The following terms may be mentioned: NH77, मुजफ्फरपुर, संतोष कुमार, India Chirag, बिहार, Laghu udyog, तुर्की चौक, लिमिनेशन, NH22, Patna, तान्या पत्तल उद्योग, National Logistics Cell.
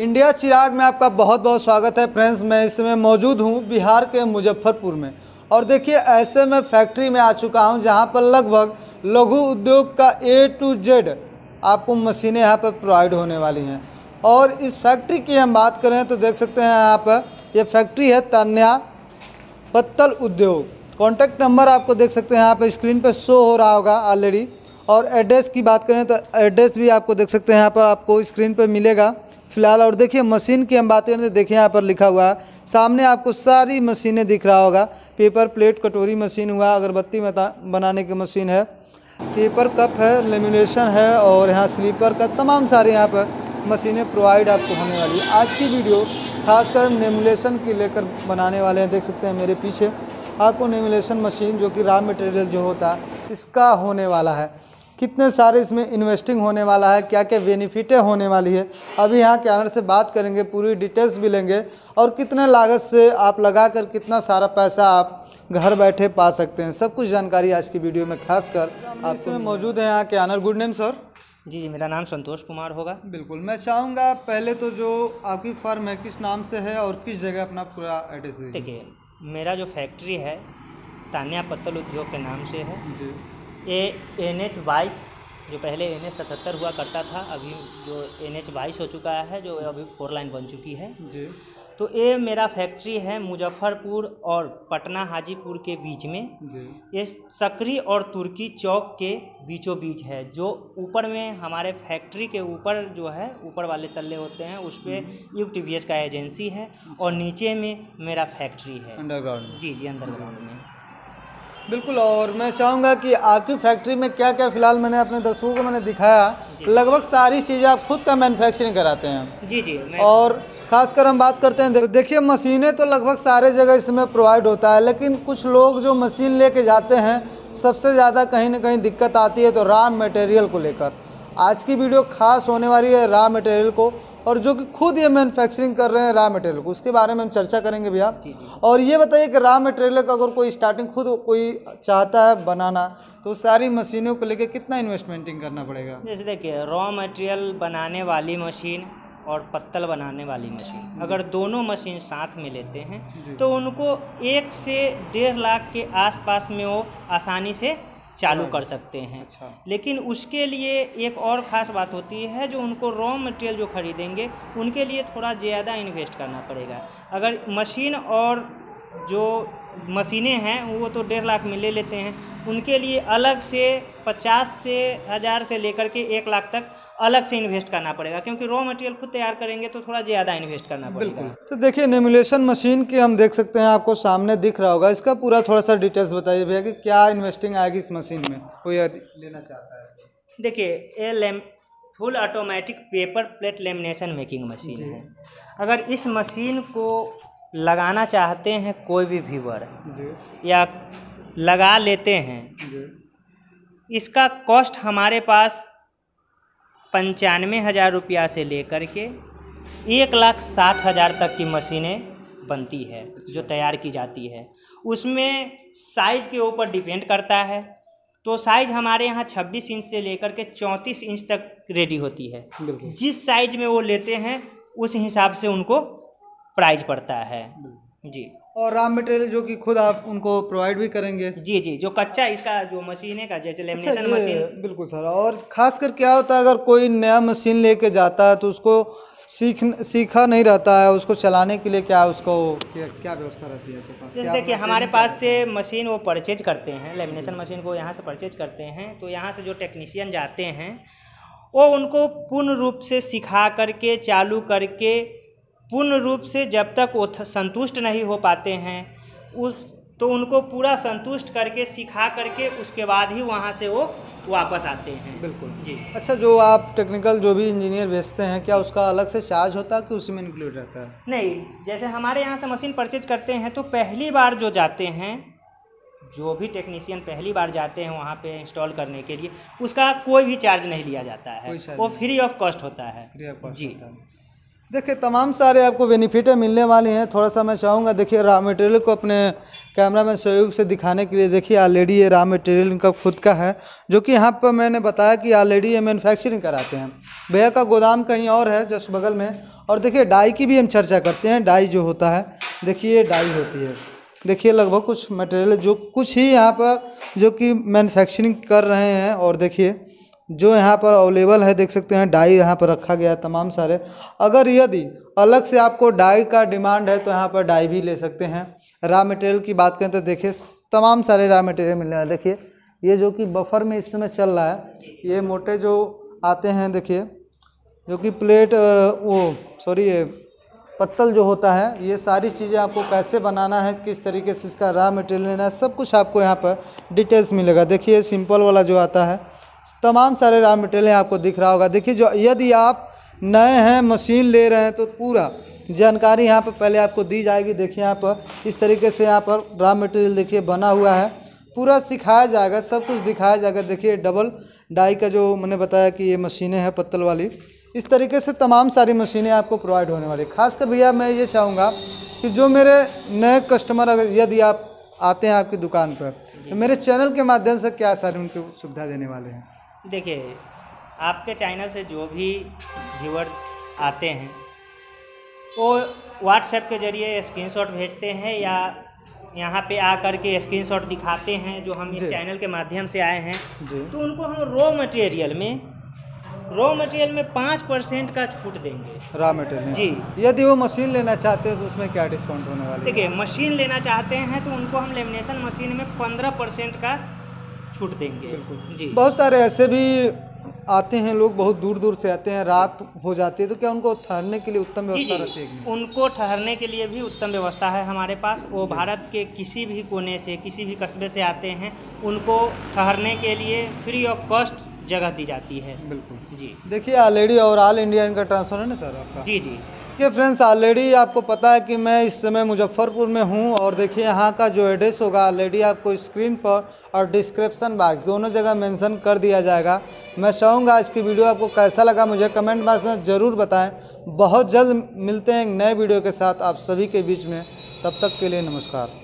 India चिराग में आपका बहुत बहुत स्वागत है फ्रेंड्स। मैं इस समय मौजूद हूँ बिहार के मुजफ्फरपुर में और देखिए ऐसे मैं फैक्ट्री में आ चुका हूँ जहाँ पर लगभग लघु उद्योग का A to Z आपको मशीनें यहाँ पर प्रोवाइड होने वाली हैं। और इस फैक्ट्री की हम बात करें तो देख सकते हैं यहाँ पर यह फैक्ट्री है तान्या पत्तल उद्योग। कॉन्टैक्ट नंबर आपको देख सकते हैं यहाँ पर स्क्रीन पर शो हो रहा होगा ऑलरेडी। और एड्रेस की बात करें तो एड्रेस भी आपको देख सकते हैं यहाँ पर आपको स्क्रीन पर मिलेगा फ़िलहाल। और देखिए मशीन की हम बात करें तो देखिए यहाँ पर लिखा हुआ है, सामने आपको सारी मशीनें दिख रहा होगा। पेपर प्लेट कटोरी मशीन हुआ, अगरबत्ती बनाने की मशीन है, पेपर कप है, लेमिनेशन है और यहाँ स्लीपर का तमाम सारे यहाँ पर मशीनें प्रोवाइड आपको होने वाली है। आज की वीडियो खासकर लेमिनेशन की लेकर बनाने वाले हैं। देख सकते हैं मेरे पीछे आपको लेमिनेशन मशीन जो कि रॉ मटेरियल जो होता है इसका होने वाला है। कितने सारे इसमें इन्वेस्टिंग होने वाला है, क्या क्या बेनिफिटें होने वाली है, अभी यहाँ के ऑनर से बात करेंगे, पूरी डिटेल्स भी लेंगे और कितने लागत से आप लगाकर कितना सारा पैसा आप घर बैठे पा सकते हैं, सब कुछ जानकारी आज की वीडियो में खासकर आप इसमें मौजूद है। यहाँ के ऑनर, गुड नेम सर? जी, मेरा नाम संतोष कुमार होगा। बिल्कुल, मैं चाहूँगा पहले तो जो आपकी फर्म है किस नाम से है और किस जगह अपना पूरा एड्रेस है। देखिए मेरा जो फैक्ट्री है तान्या पत्तल उद्योग के नाम से है। ये NH22 जो पहले NH77 हुआ करता था, अभी जो NH22 हो चुका है, जो अभी 4 लाइन बन चुकी है जी। तो ये मेरा फैक्ट्री है मुजफ्फरपुर और पटना हाजीपुर के बीच में जी। ये सकरी और तुर्की चौक के बीचों बीच है। जो ऊपर में हमारे फैक्ट्री के ऊपर जो है ऊपर वाले तल्ले होते हैं उस पर यूक्ट VS का एजेंसी है और नीचे में मेरा फैक्ट्री है अंडरग्राउंड। जी जी, अंडरग्राउंड में बिल्कुल। और मैं चाहूँगा कि आपकी फैक्ट्री में क्या क्या फ़िलहाल मैंने अपने दर्शकों को मैंने दिखाया, लगभग सारी चीज़ें आप खुद का मैन्युफैक्चरिंग कराते हैं। जी जी। और ख़ासकर हम बात करते हैं, देखिए मशीनें तो लगभग सारे जगह इसमें प्रोवाइड होता है, लेकिन कुछ लोग जो मशीन लेके जाते हैं सबसे ज़्यादा कहीं ना कहीं दिक्कत आती है तो रॉ मटेरियल को लेकर। आज की वीडियो खास होने वाली है रॉ मटेरियल को, और जो कि खुद ये मैन्युफैक्चरिंग कर रहे हैं रॉ मटेरियल को, उसके बारे में हम चर्चा करेंगे भैया। और ये बताइए कि रॉ मटेरियल का अगर कोई स्टार्टिंग खुद कोई चाहता है बनाना तो सारी मशीनों को लेके कितना इन्वेस्टमेंटिंग करना पड़ेगा? जैसे देखिए रॉ मटेरियल बनाने वाली मशीन और पत्तल बनाने वाली मशीन, अगर दोनों मशीन साथ में लेते हैं तो उनको 1 से 1.5 लाख के आसपास में वो आसानी से चालू कर सकते हैं। अच्छा। लेकिन उसके लिए एक और ख़ास बात होती है, जो उनको रॉ मटेरियल जो खरीदेंगे उनके लिए थोड़ा ज़्यादा इन्वेस्ट करना पड़ेगा। अगर मशीन और जो मशीनें हैं वो तो 1.5 लाख में ले लेते हैं, उनके लिए अलग से 50,000 से लेकर के 1 लाख तक अलग से इन्वेस्ट करना पड़ेगा, क्योंकि रॉ मटेरियल खुद तैयार करेंगे तो थोड़ा ज़्यादा इन्वेस्ट करना पड़ेगा। तो देखिए लेमिनेशन मशीन की हम देख सकते हैं आपको सामने दिख रहा होगा, इसका पूरा थोड़ा सा डिटेल्स बताइए भैया कि क्या इन्वेस्टिंग आएगी इस मशीन में, कोई लेना चाहता है। देखिए ये full automatic paper plate lamination making machine है। अगर इस मशीन को लगाना चाहते हैं कोई भी व्यूअर या लगा लेते हैं, इसका कॉस्ट हमारे पास 95,000 रुपया से लेकर के 1,60,000 तक की मशीनें बनती है जो तैयार की जाती है। उसमें साइज के ऊपर डिपेंड करता है, तो साइज हमारे यहाँ 26 इंच से लेकर के 34 इंच तक रेडी होती है। जिस साइज में वो लेते हैं उस हिसाब से उनको प्राइस पड़ता है जी। और रॉ मटेरियल जो कि खुद आप उनको प्रोवाइड भी करेंगे। जी जी, जो कच्चा इसका जो मशीन है का जैसे लेमिनेशन मशीन। बिल्कुल सर। और खासकर क्या होता है, अगर कोई नया मशीन लेके जाता है तो उसको सीखा नहीं रहता है, उसको चलाने के लिए क्या उसको क्या व्यवस्था रहती है आपके पास? जैसे देखिए हमारे पास से मशीन वो परचेज करते हैं, लेमिनेशन मशीन को यहाँ से परचेज करते हैं, तो यहाँ से जो टेक्नीशियन जाते हैं वो उनको पूर्ण रूप से सिखा करके चालू करके पूर्ण रूप से जब तक वो संतुष्ट नहीं हो पाते हैं तो उनको पूरा संतुष्ट करके सिखा करके उसके बाद ही वहाँ से वो वापस आते हैं। बिल्कुल जी। अच्छा, जो आप टेक्निकल जो भी इंजीनियर भेजते हैं क्या उसका अलग से चार्ज होता है कि उसी में इंक्लूड रहता है? नहीं, जैसे हमारे यहाँ से मशीन परचेज करते हैं तो पहली बार जो जाते हैं, जो भी टेक्नीशियन पहली बार जाते हैं वहाँ पे इंस्टॉल करने के लिए, उसका कोई भी चार्ज नहीं लिया जाता है, वो फ्री ऑफ कॉस्ट होता है जी। देखिए तमाम सारे आपको बेनिफिटें मिलने वाली हैं। थोड़ा सा मैं चाहूँगा देखिए रॉ मटेरियल को अपने कैमरा में सहयोग से दिखाने के लिए, देखिए ऑलरेडी ये रॉ मटेरियल इनका खुद का है जो कि यहाँ पर मैंने बताया कि ऑलरेडी ये मैन्युफैक्चरिंग कराते हैं। भैया का गोदाम कहीं और है जस्ट बगल में और देखिए डाई की भी हम चर्चा करते हैं। डाई जो होता है, देखिए डाई होती है, देखिए लगभग कुछ मटेरियल जो कुछ ही यहाँ पर जो कि मैन्युफैक्चरिंग कर रहे हैं। और देखिए जो यहाँ पर अवेलेबल है, देख सकते हैं डाई यहाँ पर रखा गया है तमाम सारे। अगर यदि अलग से आपको डाई का डिमांड है तो यहाँ पर डाई भी ले सकते हैं। रॉ मटेरियल की बात करें तो देखिए तमाम सारे रॉ मटेरियल मिल रहे हैं। देखिए ये जो कि बफर में इस समय चल रहा है, ये मोटे जो आते हैं, देखिए जो कि प्लेट पत्तल जो होता है, ये सारी चीज़ें आपको कैसे बनाना है, किस तरीके से इसका रॉ मटेरियल लेना है, सब कुछ आपको यहाँ पर डिटेल्स मिलेगा। देखिए सिंपल वाला जो आता है, तमाम सारे रॉ मटेरियल आपको दिख रहा होगा। देखिए जो यदि आप नए हैं, मशीन ले रहे हैं, तो पूरा जानकारी यहाँ पर पहले आपको दी जाएगी। देखिए यहाँ पर इस तरीके से यहाँ पर रॉ मटेरियल देखिए बना हुआ है, पूरा सिखाया जाएगा, सब कुछ दिखाया जाएगा। देखिए डबल डाई का जो मैंने बताया कि ये मशीनें हैं पत्तल वाली, इस तरीके से तमाम सारी मशीनें आपको प्रोवाइड होने वाली। खासकर भैया मैं ये चाहूँगा कि जो मेरे नए कस्टमर अगर यदि आप आते हैं आपकी दुकान पर, तो मेरे चैनल के माध्यम से क्या सारी उनको सुविधा देने वाले हैं? देखिए आपके चैनल से जो भी व्यूअर आते हैं वो व्हाट्सएप के जरिए स्क्रीनशॉट भेजते हैं या यहाँ पे आ करके स्क्रीनशॉट दिखाते हैं जो हम इस चैनल के माध्यम से आए हैं, तो उनको हम रॉ मटेरियल में 5% का छूट देंगे। रॉ मटेरियल जी, यदि वो मशीन लेना चाहते हैं तो उसमें क्या डिस्काउंट होने वाला है? देखिए मशीन लेना चाहते हैं तो उनको हम लेमिनेशन मशीन में 15% का छूट देंगे जी। बहुत सारे ऐसे भी आते हैं लोग, बहुत दूर दूर से आते हैं, रात हो जाती है, तो क्या उनको ठहरने के लिए उत्तम व्यवस्था रहती है? उनको ठहरने के लिए भी उत्तम व्यवस्था है हमारे पास। वो भारत के किसी भी कोने से, किसी भी कस्बे से आते हैं, उनको ठहरने के लिए फ्री ऑफ कॉस्ट जगह दी जाती है। बिल्कुल जी। देखिए ऑलरेडी और ऑल इंडिया इनका ट्रांसफर है ना सर आपका? जी जी। देखिए फ्रेंड्स ऑलरेडी आपको पता है कि मैं इस समय मुजफ्फरपुर में हूँ, और देखिए यहाँ का जो एड्रेस होगा ऑलरेडी आपको स्क्रीन पर और डिस्क्रिप्शन बॉक्स दोनों जगह मेंशन कर दिया जाएगा। मैं चाहूँगा इसकी वीडियो आपको कैसा लगा मुझे कमेंट बॉक्स में ज़रूर बताएँ। बहुत जल्द मिलते हैं एक नए वीडियो के साथ आप सभी के बीच में, तब तक के लिए नमस्कार।